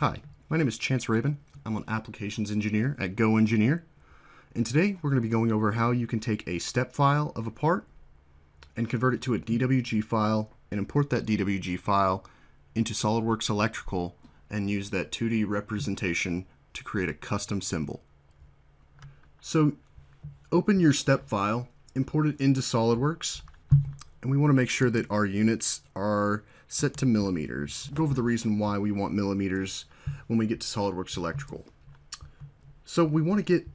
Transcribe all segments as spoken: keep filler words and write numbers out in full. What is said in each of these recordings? Hi, my name is Chance Rabun. I'm an applications engineer at GoEngineer, and today we're going to be going over how you can take a STEP file of a part and convert it to a D W G file and import that D W G file into SOLIDWORKS Electrical and use that two D representation to create a custom symbol. So open your STEP file, import it into SOLIDWORKS, and we want to make sure that our units are set to millimeters. Go over the reason why we want millimeters when we get to SOLIDWORKS Electrical. So we want to get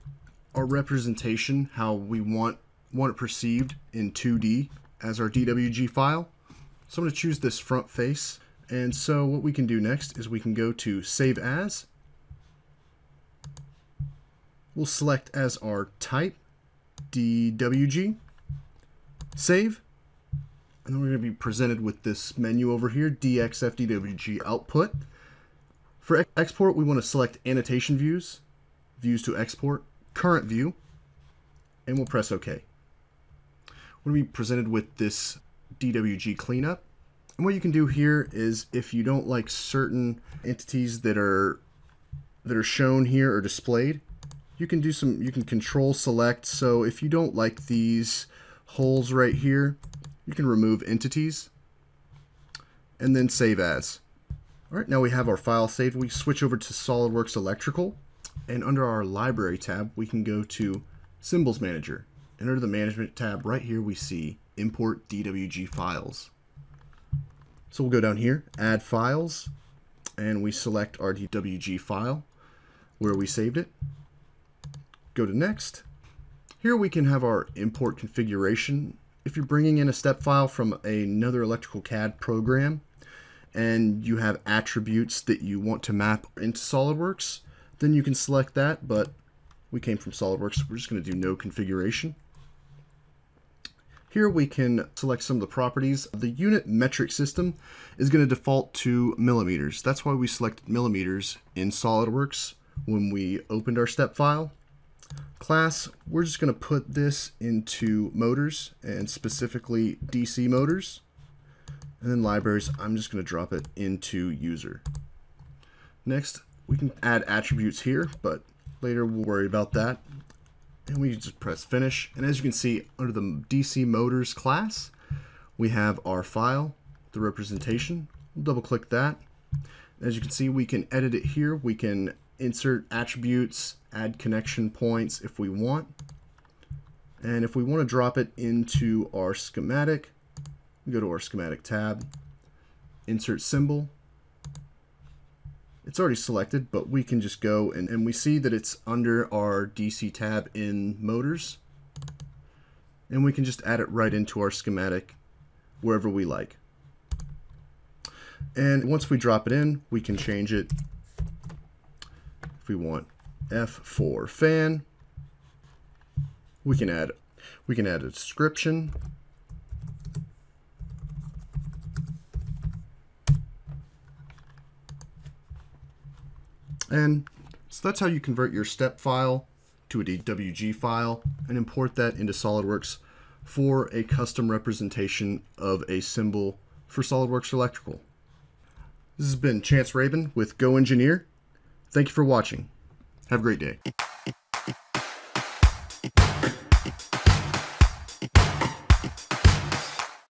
our representation, how we want, want it perceived in two D as our D W G file. So I'm going to choose this front face. And so what we can do next is we can go to Save As. We'll select as our type D W G, save. And then we're going to be presented with this menu over here, D X F D W G output. For ex export, we want to select annotation views, views to export, current view, and we'll press OK. We're going to be presented with this D W G cleanup. And what you can do here is if you don't like certain entities that are that are shown here or displayed, you can do some, you can control select. So if you don't like these holes right here, you can remove entities and then save as. All right, now we have our file saved. We switch over to SOLIDWORKS Electrical, and under our library tab, we can go to Symbols Manager. And under the management tab right here, we see import D W G files. So we'll go down here, add files, and we select our D W G file where we saved it. Go to next. Here we can have our import configuration. If you're bringing in a STEP file from another electrical C A D program and you have attributes that you want to map into SOLIDWORKS, then you can select that, but we came from SOLIDWORKS, so we're just going to do no configuration. Here we can select some of the properties. The unit metric system is going to default to millimeters. That's why we selected millimeters in SOLIDWORKS when we opened our STEP file. Class, we're just going to put this into motors, and specifically D C motors, and then libraries, I'm just going to drop it into user. Next, we can add attributes here, but later we'll worry about that, and we just press finish. And as you can see, under the D C motors class, we have our file, the representation. We'll double click that. As you can see, we can edit it here. We can insert attributes, add connection points if we want. And if we want to drop it into our schematic, we go to our schematic tab, insert symbol. It's already selected, but we can just go and, and we see that it's under our D C tab in motors. And we can just add it right into our schematic wherever we like. And once we drop it in, we can change it if we want. F for fan. We can add we can add a description. And so that's how you convert your STEP file to a D W G file and import that into SOLIDWORKS for a custom representation of a symbol for SOLIDWORKS Electrical. This has been Chance Rabun with GoEngineer. Thank you for watching. Have a great day.